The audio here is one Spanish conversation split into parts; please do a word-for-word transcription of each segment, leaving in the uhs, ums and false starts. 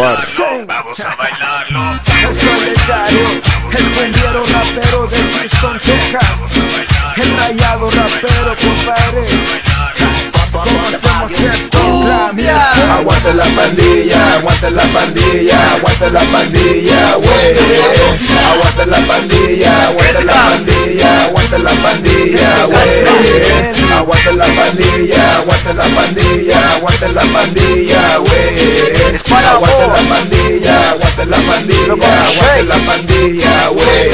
actuar. Vamos a bailarlo. El solitario, el cuendiero rapero de Houston, Texas. El rayado rapero, compadre. ¿Cómo hacemos esto? Aguanta la pandilla, aguanta la pandilla, aguanta la pandilla, güey. Aguanta la pandilla, aguanta la pandilla, aguanta la pandilla, güey. Aguanta la pandilla, aguanta la pandilla, aguanta la pandilla, güey. Es para vos. Aguanta la pandilla, aguanta la pandilla, aguanta la pandilla, güey.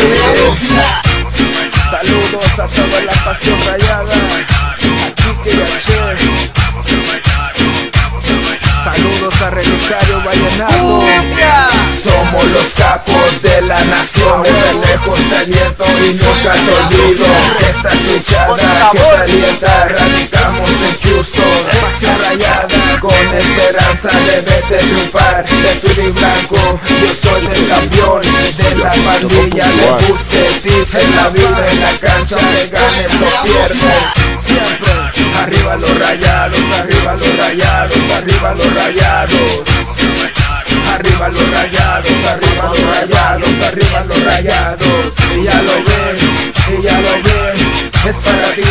Saludos a toda la pasión rayada. Aquí que ya che. Saludos a Relikario Vallenato. Somos los capos de la nación. Desde lejos te aliento y nunca te olvido. Esta escuchada que te alienta, radicamos en Houston. Espacio rayada con esperanza, debete triunfar. De azul y blanco, yo soy el campeón. De la pandilla le puse tips. En la vida, en la cancha, me ganes o pierdes. Siempre arriba los rayados, arriba los rayados, arriba los rayados. Arriba los rayados, arriba los rayados, arriba los rayados. Y ya lo ven, y ya lo ven, es para ti